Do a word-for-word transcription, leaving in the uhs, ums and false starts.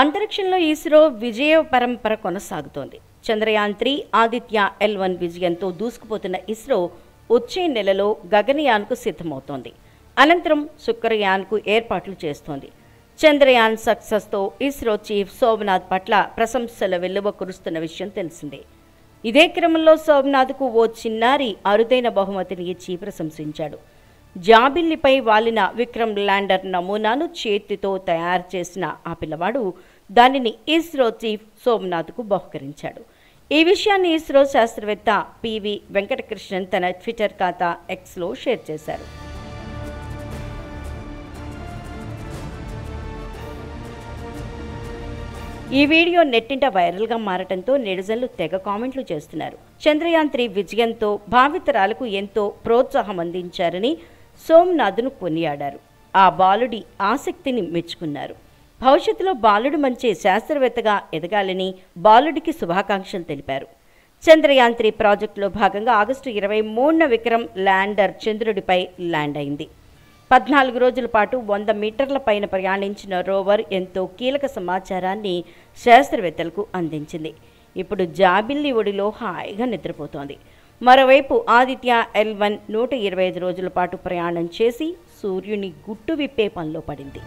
అంతరిక్షంలో ఇస్రో విజయ పరంపర కొనసాగుతోంది. Chandrayaan three, Aditya L one విజయంతో దూసుకుపోతున్న ఇస్రో వచ్చే నెలలో గగనయాన్కు సిద్ధమవుతోంది. అనంతరం శుక్రయాన్కు ఏర్పాట్లు చేస్తోంది. చంద్రయాన్ సక్సెస్తో ఇస్రో చీఫ్ సోమనాథ్ పట్ల ప్రశంసల వెల్లువ కురుస్తున్న విషయం తెలిసిందే. ఇదే క్రమంలో సోమనాథ్కు ఓ చిన్నారి అరుదైన బహుమతిని ఇచ్చి ప్రశంసించాడు. జాబిల్లిపై వాలిన విక్రమ్ లైండర్ నమూనాను చేతితో తయారు చేసిన ఆ పిల్లవాడు దానిని ఇస్రో చీఫ్ సోమనాథ్కు బహుకరించాడు. ఈ విషయాన్ని ఇస్రో శాస్త్రవేత్త పివి వెంకటకృష్ణన్ తన ట్విట్టర్ ఖాతా ఎక్స్లో షేర్ చేశారు. ఈ వీడియో నెట్టింట వైరల్గా మారటంతో నెటిజన్లు తెగ కామెంట్లు చేస్తున్నారు. చంద్రయాన్ త్రీ విజయంతో భావితరాలకు ఎంతో ప్రోత్సాహం అందించారని సోమనాథ్ను కొనియాడారు. ఆ బాలుడి ఆసక్తిని మెచ్చుకున్నారు. భవిష్యత్తులో బాలుడు మంచి శాస్త్రవేత్తగా ఎదగాలని బాలుడికి శుభాకాంక్షలు తెలిపారు. చంద్రయాన్ త్రీ ప్రాజెక్టులో భాగంగా ఆగస్టు ఇరవై మూడున విక్రమ్ ల్యాండర్ చంద్రుడిపై ల్యాండ్ అయింది. పద్నాలుగు రోజుల పాటు వంద మీటర్ల పైన ప్రయాణించిన రోవర్ ఎంతో కీలక సమాచారాన్ని శాస్త్రవేత్తలకు అందించింది. ఇప్పుడు జాబిల్లి ఒడిలో హాయిగా నిద్రపోతోంది. మరోవైపు ఆదిత్య ఎల్ వన్ నూట ఇరవై ఐదు రోజుల పాటు ప్రయాణం చేసి సూర్యుని గుట్టు విప్పే పనిలో పడింది.